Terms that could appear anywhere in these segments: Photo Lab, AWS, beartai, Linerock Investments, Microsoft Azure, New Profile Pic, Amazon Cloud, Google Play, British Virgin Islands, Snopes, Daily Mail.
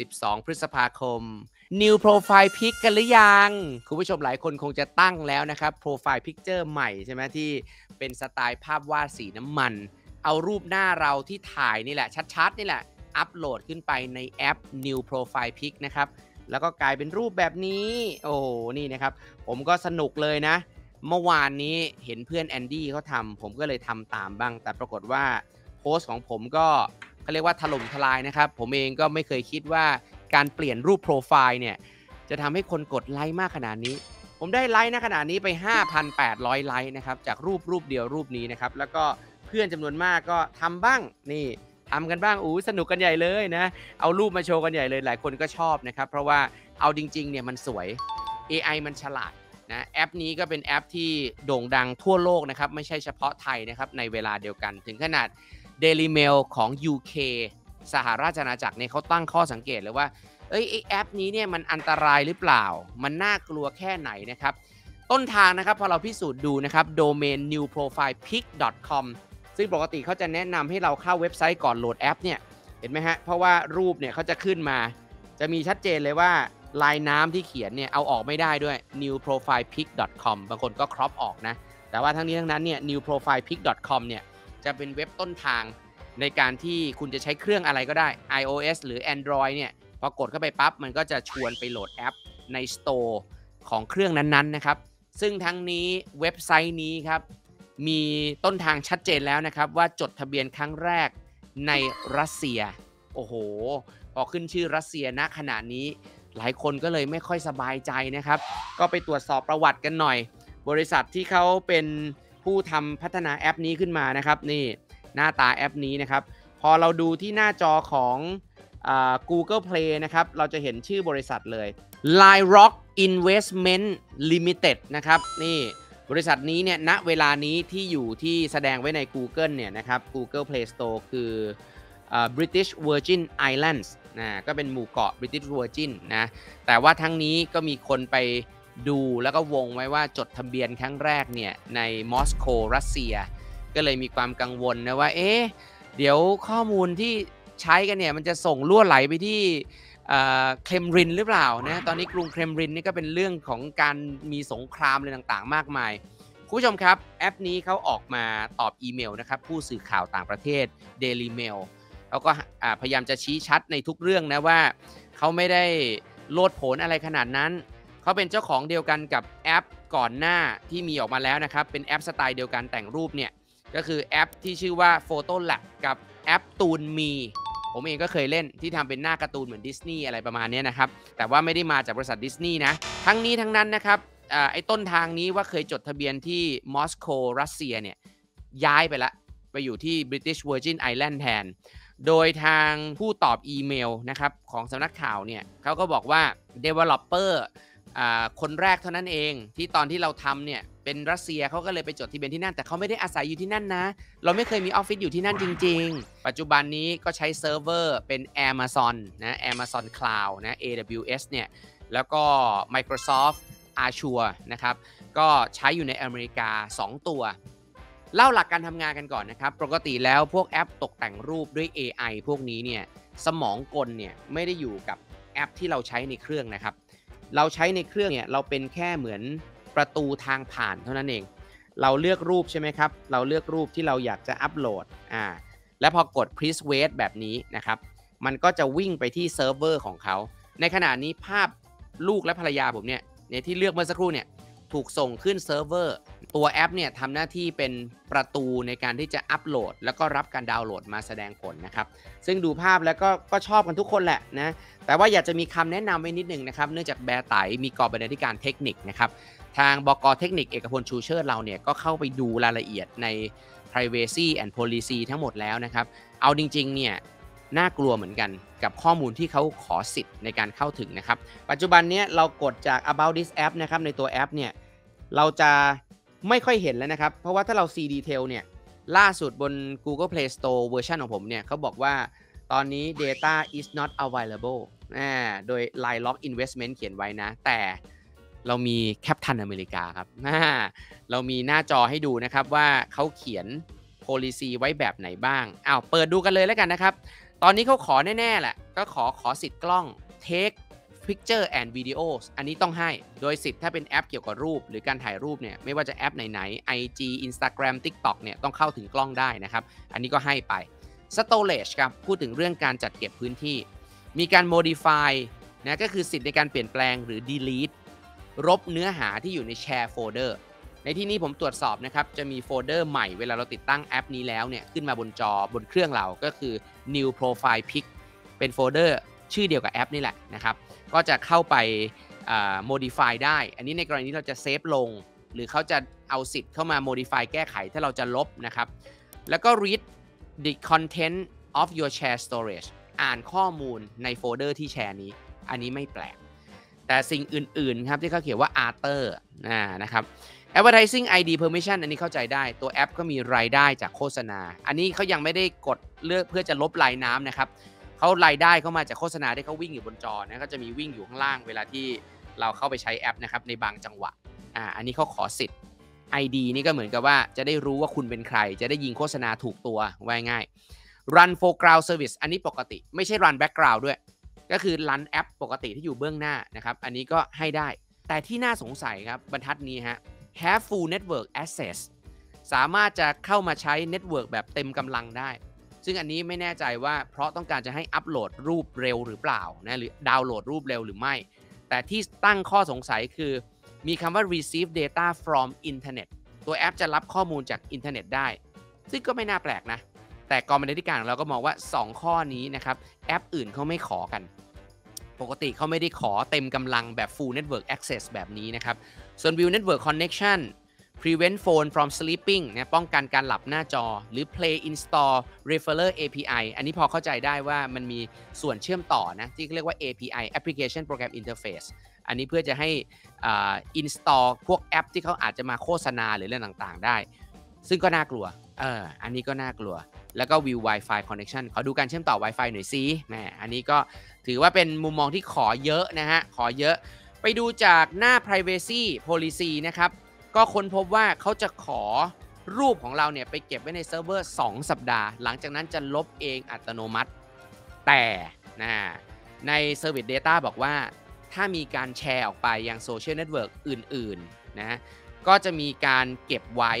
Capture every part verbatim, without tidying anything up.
สิบสองพฤษภาคม New Profile Pic กันหรือยังคุณผู้ชมหลายคนคงจะตั้งแล้วนะครับ Profile Picture ใหม่ใช่ไหมที่เป็นสไตล์ภาพวาดสีน้ำมันเอารูปหน้าเราที่ถ่ายนี่แหละชัดๆนี่แหละอัปโหลดขึ้นไปในแอป New Profile Pic นะครับแล้วก็กลายเป็นรูปแบบนี้โอ้โหนี่นะครับผมก็สนุกเลยนะเมื่อวานนี้เห็นเพื่อนแอนดี้เขาทำผมก็เลยทำตามบ้างแต่ปรากฏว่าโพสต์ของผมก็เขาเรียกว่าถล่มทลายนะครับผมเองก็ไม่เคยคิดว่าการเปลี่ยนรูปโปรไฟล์เนี่ยจะทำให้คนกดไลค์มากขนาดนี้ผมได้ไลค์นะขนาดนี้ไป ห้าพันแปดร้อย ไลค์นะครับจากรูปรูปเดียวรูปนี้นะครับแล้วก็เพื่อนจำนวนมากก็ทำบ้างนี่ทำกันบ้างอู้สนุกกันใหญ่เลยนะเอารูปมาโชว์กันใหญ่เลยหลายคนก็ชอบนะครับเพราะว่าเอาจริงๆเนี่ยมันสวย เอ ไอ มันฉลาดนะแอปนี้ก็เป็นแอปที่โด่งดังทั่วโลกนะครับไม่ใช่เฉพาะไทยนะครับในเวลาเดียวกันถึงขนาด Daily Mail ของ ยู เค สหราชอาณาจักรเนี่ยเขาตั้งข้อสังเกตเลยว่าเอ้ยไอ้แอปนี้เนี่ยมันอันตรายหรือเปล่ามันน่ากลัวแค่ไหนนะครับต้นทางนะครับพอเราพิสูจน์ดูนะครับโดเมน นิวโปรไฟล์พิก ดอท คอม ซึ่งปกติเขาจะแนะนำให้เราเข้าเว็บไซต์ก่อนโหลดแอปเนี่ยเห็นไหมฮะเพราะว่ารูปเนี่ยเขาจะขึ้นมาจะมีชัดเจนเลยว่าลายน้ำที่เขียนเนี่ยเอาออกไม่ได้ด้วย นิวโปรไฟล์พิก ดอท คอม บางคนก็ครอปออกนะแต่ว่าทั้งนี้ทั้งนั้นเนี่ย นิวโปรไฟล์พิก ดอท คอม เนี่ยจะเป็นเว็บต้นทางในการที่คุณจะใช้เครื่องอะไรก็ได้ iOS หรือ Android เนี่ยพอกดเข้าไปปั๊บมันก็จะชวนไปโหลดแอปใน Store ของเครื่องนั้นๆนะครับซึ่งทั้งนี้เว็บไซต์นี้ครับมีต้นทางชัดเจนแล้วนะครับว่าจดทะเบียนครั้งแรกในรัสเซียโอ้โหพอขึ้นชื่อรัสเซียณขณะนี้หลายคนก็เลยไม่ค่อยสบายใจนะครับก็ไปตรวจสอบประวัติกันหน่อยบริษัทที่เขาเป็นผู้ทำพัฒนาแอปนี้ขึ้นมานะครับนี่หน้าตาแอปนี้นะครับพอเราดูที่หน้าจอของอ่า Google Play นะครับเราจะเห็นชื่อบริษัทเลย Linerock Investments ลิมิเต็ด นะครับนี่บริษัทนี้เนี่ยณเวลานี้ที่อยู่ที่แสดงไว้ใน Google เนี่ยนะครับ Google Play Store คืออ่า British Virgin Islandsนะก็เป็นหมู่เกาะ British Virgin นะแต่ว่าทั้งนี้ก็มีคนไปดูแล้วก็วงไว้ว่าจดทะเบียนครั้งแรกเนี่ยในมอสโกรัสเซียก็เลยมีความกังวลนะว่าเอ๊ะเดี๋ยวข้อมูลที่ใช้กันเนี่ยมันจะส่งลั่วไหลไปที่เครมลินหรือเปล่านะตอนนี้กรุงเครมลินนี่ก็เป็นเรื่องของการมีสงครามอะไรต่างๆมากมายคุณผู้ชมครับแอปนี้เขาออกมาตอบอีเมลนะครับผู้สื่อข่าวต่างประเทศ Daily Mailเขาก็พยายามจะชี้ชัดในทุกเรื่องนะว่าเขาไม่ได้โลดโผนอะไรขนาดนั้นเขาเป็นเจ้าของเดียวกันกับแอปก่อนหน้าที่มีออกมาแล้วนะครับเป็นแอปสไตล์เดียวกันแต่งรูปเนี่ยก็คือแอปที่ชื่อว่า Photo Lab กับแอปตูนมีผมเองก็เคยเล่นที่ทำเป็นหน้าการ์ตูนเหมือนดิสนีย์อะไรประมาณนี้นะครับแต่ว่าไม่ได้มาจากบริษัทดิสนีย์นะทั้งนี้ทั้งนั้นนะครับไอ้ต้นทางนี้ว่าเคยจดทะเบียนที่มอสโกรัสเซียเนี่ยย้ายไปละไปอยู่ที่ British Virgin Islands แทนโดยทางผู้ตอบอีเมลนะครับของสำนักข่าวเนี่ยเขาก็บอกว่า developer อ่าคนแรกเท่านั้นเองที่ตอนที่เราทำเนี่ยเป็นรัสเซียเขาก็เลยไปจดทะเบียนที่นั่นแต่เขาไม่ได้อาศัยอยู่ที่นั่นนะเราไม่เคยมีออฟฟิศอยู่ที่นั่นจริงๆปัจจุบันนี้ก็ใช้เซิร์ฟเวอร์เป็น Amazon นะ Amazon Cloud นะ เอ ดับเบิลยู เอส เนี่ยแล้วก็ Microsoft Azure นะครับก็ใช้อยู่ในอเมริกาสองตัวเล่าหลักการทำงานกันก่อนนะครับปกติแล้วพวกแอปตกแต่งรูปด้วย เอ ไอ พวกนี้เนี่ยสมองกลเนี่ยไม่ได้อยู่กับแอปที่เราใช้ในเครื่องนะครับเราใช้ในเครื่องเนี่ยเราเป็นแค่เหมือนประตูทางผ่านเท่านั้นเองเราเลือกรูปใช่ไหมครับเราเลือกรูปที่เราอยากจะอัปโหลดอ่าและพอกด please wait แบบนี้นะครับมันก็จะวิ่งไปที่เซิร์ฟเวอร์ของเขาในขณะนี้ภาพลูกและภรรยาผมเนี่ยในที่เลือกเมื่อสักครู่เนี่ยถูกส่งขึ้นเซิร์ฟเวอร์ตัวแอปเนี่ยทำหน้าที่เป็นประตูในการที่จะอัปโหลดแล้วก็รับการดาวน์โหลดมาแสดงผลนะครับซึ่งดูภาพแล้วก็ก็ชอบกันทุกคนแหละนะแต่ว่าอยากจะมีคำแนะนำไว้นิดนึงนะครับเนื่องจากแบร์ไตมีกองบรรณาธิการเทคนิคนะครับทางบก.เทคนิคเอกพลชูเชิดเราเนี่ยก็เข้าไปดูรายละเอียดใน privacy and policy ทั้งหมดแล้วนะครับเอาจริงๆเนี่ยน่ากลัวเหมือนกันกับข้อมูลที่เขาขอสิทธิ์ในการเข้าถึงนะครับปัจจุบันนี้เรากดจาก about this app นะครับในตัวแอปเนี่ยเราจะไม่ค่อยเห็นแล้วนะครับเพราะว่าถ้าเรา see detail เนี่ยล่าสุดบน Google Play Store เวอร์ชันของผมเนี่ยเขาบอกว่าตอนนี้ data is not available นะโดย Linerock Investment เขียนไว้นะแต่เรามีแคปทันอเมริกาครับเรามีหน้าจอให้ดูนะครับว่าเขาเขียน policy ไว้แบบไหนบ้างอ้าวเปิดดูกันเลยแล้วกันนะครับ ตอนนี้เขาขอแน่ๆแหละก็ขอขอสิทธิ์กล้อง take picture and videos อันนี้ต้องให้โดยสิทธิ์ถ้าเป็นแอปเกี่ยวกับรูปหรือการถ่ายรูปเนี่ยไม่ว่าจะแอปไหนๆ ไอ จี Instagram TikTok เนี่ยต้องเข้าถึงกล้องได้นะครับอันนี้ก็ให้ไป storage ครับพูดถึงเรื่องการจัดเก็บพื้นที่มีการ modify นะก็คือสิทธิ์ในการเปลี่ยนแปลงหรือ delete รบเนื้อหาที่อยู่ใน share folder ในที่นี้ผมตรวจสอบนะครับจะมีโฟลเดอร์ใหม่เวลาเราติดตั้งแอปนี้แล้วเนี่ยขึ้นมาบนจอบนเครื่องเราก็คือ new profile pic เป็นโฟลเดอร์ชื่อเดียวกับแอปนี่แหละนะครับก็จะเข้าไป modify ได้อันนี้ในกรณีนี้เราจะเซฟลงหรือเขาจะเอาสิทธิ์เข้ามา modify แก้ไขถ้าเราจะลบนะครับแล้วก็ read the content of your share storage อ่านข้อมูลในโฟลเดอร์ที่แชร์นี้อันนี้ไม่แปลกแต่สิ่งอื่นๆครับที่เขาเขียนว่า Arter นะครับ Advertising ไอ ดี Permission อันนี้เข้าใจได้ตัวแอปก็มีรายได้จากโฆษณาอันนี้เขายังไม่ได้กดเลือกเพื่อจะลบลายน้ำนะครับเขารายได้เข้ามาจากโฆษณาที่เขาวิ่งอยู่บนจอนะก็จะมีวิ่งอยู่ข้างล่างเวลาที่เราเข้าไปใช้แอปนะครับในบางจังหวะอ่าอันนี้เขาขอสิทธิ์ ไอ ดี นี่ก็เหมือนกับว่าจะได้รู้ว่าคุณเป็นใครจะได้ยิงโฆษณาถูกตัวว่าง่าย Run foreground service อันนี้ปกติไม่ใช่ Run background ด้วยก็คือ Run แอปปกติที่อยู่เบื้องหน้านะครับอันนี้ก็ให้ได้แต่ที่น่าสงสัยครับบรรทัดนี้ฮะ Have full network access สามารถจะเข้ามาใช้ network แบบเต็มกำลังได้ซึ่งอันนี้ไม่แน่ใจว่าเพราะต้องการจะให้อัปโหลดรูปเร็วหรือเปล่านะหรือดาวน์โหลดรูปเร็วหรือไม่แต่ที่ตั้งข้อสงสัยคือมีคำว่า receive data from internet ตัวแอปจะรับข้อมูลจากอินเทอร์เน็ตได้ซึ่งก็ไม่น่าแปลกนะแต่กองบรรณาธิการของเราก็มองว่าสองข้อนี้นะครับแอปอื่นเขาไม่ขอกันปกติเขาไม่ได้ขอเต็มกำลังแบบ full network access แบบนี้นะครับส่วน view network connection prevent phone from sleeping นะป้องกันการหลับหน้าจอหรือ play install referrer เอ พี ไอ อันนี้พอเข้าใจได้ว่ามันมีส่วนเชื่อมต่อนะที่เรียกว่า เอ พี ไอapplication program interface อันนี้เพื่อจะให้ install พวกแอปที่เขาอาจจะมาโฆษณาหรือเรื่องต่างๆได้ซึ่งก็น่ากลัวเอออันนี้ก็น่ากลัวแล้วก็ view wifi connection ขอดูการเชื่อมต่อ wifi หน่อยซิแหมอันนี้ก็ถือว่าเป็นมุมมองที่ขอเยอะนะฮะขอเยอะไปดูจากหน้า privacy policy นะครับก็ค้นพบว่าเขาจะขอรูปของเราเนี่ยไปเก็บไว้ในเซิร์ฟเวอร์สองสัปดาห์หลังจากนั้นจะลบเองอัตโนมัติแต่นะใน Service Data บอกว่าถ้ามีการแชร์ออกไปยังโซเชียลเน็ตเวิร์กอื่นๆนะก็จะมีการเก็บไว้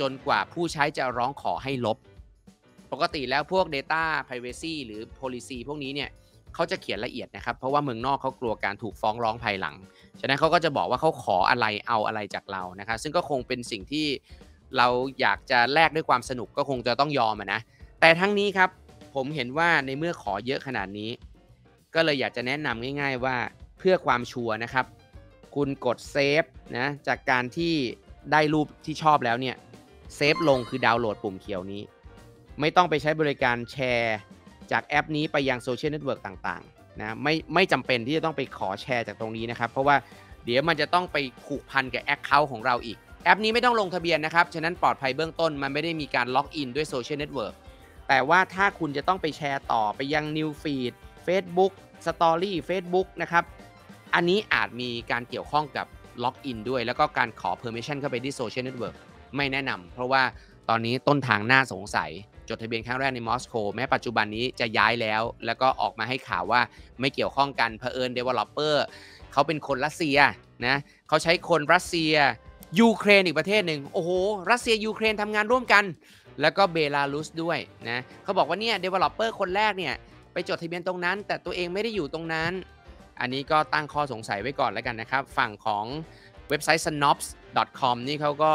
จนกว่าผู้ใช้จะร้องขอให้ลบปกติแล้วพวก Data Privacy หรือ Policy พวกนี้เนี่ยเขาจะเขียนละเอียดนะครับเพราะว่าเมืองนอกเขากลัวการถูกฟ้องร้องภายหลังฉะนั้นเขาก็จะบอกว่าเขาขออะไรเอาอะไรจากเรานะครับซึ่งก็คงเป็นสิ่งที่เราอยากจะแลกด้วยความสนุกก็คงจะต้องยอมนะแต่ทั้งนี้ครับผมเห็นว่าในเมื่อขอเยอะขนาดนี้ก็เลยอยากจะแนะนำง่ายๆว่าเพื่อความชัวร์นะครับคุณกดเซฟนะจากการที่ได้รูปที่ชอบแล้วเนี่ยเซฟลงคือดาวน์โหลดปุ่มเขียวนี้ไม่ต้องไปใช้บริการแชร์จากแอปนี้ไปยังโซเชียลเน็ตเวิร์กต่างๆนะไม่ไม่จำเป็นที่จะต้องไปขอแชร์จากตรงนี้นะครับเพราะว่าเดี๋ยวมันจะต้องไปผูกพันกับแอคเคาท์ของเราอีกแอปนี้ไม่ต้องลงทะเบียนนะครับฉะนั้นปลอดภัยเบื้องต้นมันไม่ได้มีการล็อกอินด้วยโซเชียลเน็ตเวิร์กแต่ว่าถ้าคุณจะต้องไปแชร์ต่อไปยังนิวฟีด Facebook Story Facebook นะครับอันนี้อาจมีการเกี่ยวข้องกับล็อกอินด้วยแล้วก็การขอ Permission เข้าไปที่โซเชียลเน็ตเวิร์กไม่แนะนำเพราะว่าตอนนี้ต้นทางน่าสงสัยจดทะเบียนครั้งแรกในมอสโกแม้ปัจจุบันนี้จะย้ายแล้วแล้วก็ออกมาให้ข่าวว่าไม่เกี่ยวข้องกันเผอิญ developer เขาเป็นคนรัสเซียนะเขาใช้คนรัสเซียยูเครนอีกประเทศหนึ่งโอ้โหรัสเซียยูเครนทำงานร่วมกันแล้วก็เบลารุสด้วยนะเขาบอกว่าเนี่ย developer คนแรกเนี่ยไปจดทะเบียนตรงนั้นแต่ตัวเองไม่ได้อยู่ตรงนั้นอันนี้ก็ตั้งข้อสงสัยไว้ก่อนแล้วกันนะครับฝั่งของเว็บไซต์ สน็อปส์ ดอท คอม นี่เขาก็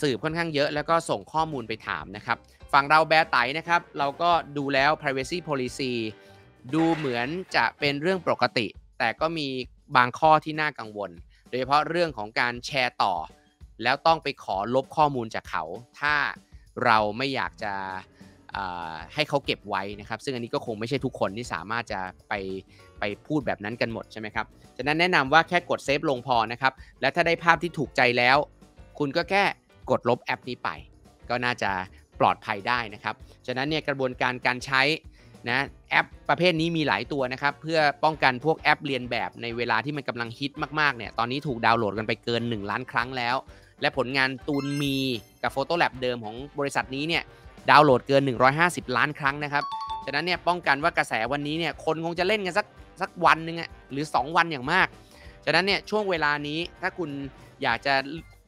สืบค่อนข้างเยอะแล้วก็ส่งข้อมูลไปถามนะครับฝั่งเราแบร์ไตนะครับเราก็ดูแล้ว privacy policy ดูเหมือนจะเป็นเรื่องปกติแต่ก็มีบางข้อที่น่ากังวลโดยเฉพาะเรื่องของการแชร์ต่อแล้วต้องไปขอลบข้อมูลจากเขาถ้าเราไม่อยากจะให้เขาเก็บไว้นะครับซึ่งอันนี้ก็คงไม่ใช่ทุกคนที่สามารถจะไปไปพูดแบบนั้นกันหมดใช่ไหมครับฉะนั้นแนะนำว่าแค่กดเซฟลงพอนะครับและถ้าได้ภาพที่ถูกใจแล้วคุณก็แค่กดลบแอปนี้ไปก็น่าจะปลอดภัยได้นะครับฉะนั้นเนี่ยกระบวนการการใช้นะแอปประเภทนี้มีหลายตัวนะครับเพื่อป้องกันพวกแอปเรียนแบบในเวลาที่มันกำลังฮิตมากๆเนี่ยตอนนี้ถูกดาวน์โหลดกันไปเกินหนึ่งล้านครั้งแล้วและผลงานตูนมีกับ Photo Lab เดิมของบริษัทนี้เนี่ยดาวน์โหลดเกินหนึ่งร้อยห้าสิบล้านครั้งนะครับ ฉะนั้นเนี่ยป้องกันว่ากระแสวันนี้เนี่ยคนคงจะเล่นกันสักสักวันนึงอะหรือสองวันอย่างมากฉะนั้นเนี่ยช่วงเวลานี้ถ้าคุณอยากจะ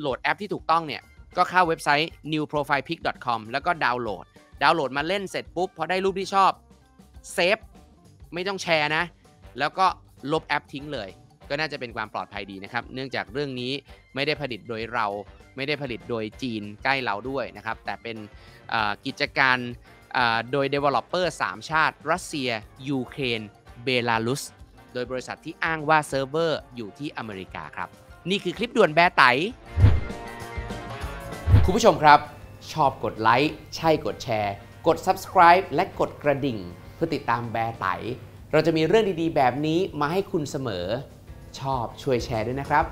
โหลดแอปที่ถูกต้องเนี่ยก็เข้าเว็บไซต์ นิวโปรไฟล์พิก ดอท คอม แล้วก็ดาวน์โหลดดาวน์โหลดมาเล่นเสร็จปุ๊บพอได้รูปที่ชอบเซฟไม่ต้องแชร์นะแล้วก็ลบแอปทิ้งเลยก็น่าจะเป็นความปลอดภัยดีนะครับเนื่องจากเรื่องนี้ไม่ได้ผลิตโดยเราไม่ได้ผลิตโดยจีนใกล้เราด้วยนะครับแต่เป็นกิจการโดย developer สาม ชาติรัสเซียยูเครนเบลารุสโดยบริษัทที่อ้างว่าเซิร์ฟเวอร์อยู่ที่อเมริกาครับนี่คือคลิปด่วนแบร์ไต๋คุณผู้ชมครับชอบกดไลค์ใช่กดแชร์กด subscribe และกดกระดิ่งเพื่อติดตามแบร์ไต๋เราจะมีเรื่องดีๆแบบนี้มาให้คุณเสมอชอบช่วยแชร์ด้วยนะครับ